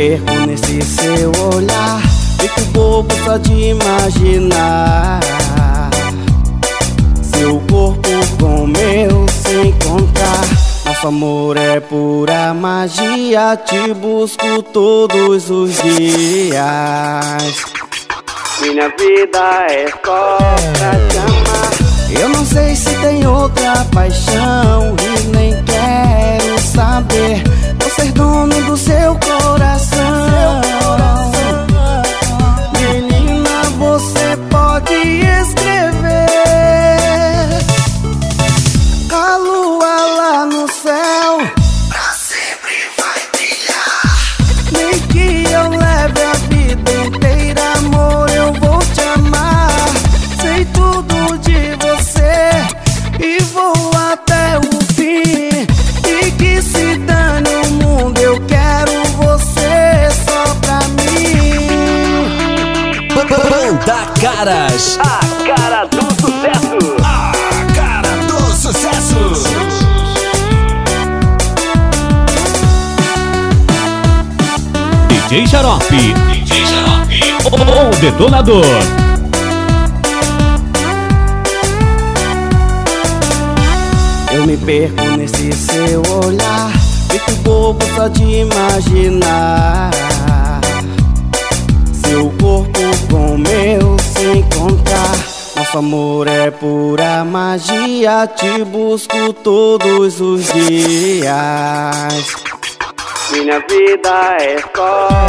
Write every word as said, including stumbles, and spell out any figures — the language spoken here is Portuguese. perco nesse seu olhar. Fico bobo só de imaginar seu corpo com o meu se encontrar. Nosso amor é pura magia, te busco todos os dias. Minha vida é só pra te amar. Eu não sei se tem outra paixão e nem quero saber. Vou ser dono do seu coração. Menina, você pode escrever a lua lá no céu, pra sempre vai brilhar. Nem que eu leve a vida inteira, amor, eu vou te amar. Sei tudo de você e vou até o fim. E que se dane o mundo, eu quero você só pra mim. Banda Karas, a cara do sucesso. A cara do sucesso. D J Xarope, D J Xarope, o Detonador. Eu me perco nesse seu olhar, fico bobo só de imaginar seu corpo com o meu se encontrar. Nosso amor é pura magia, te busco todos os dias. Minha vida é só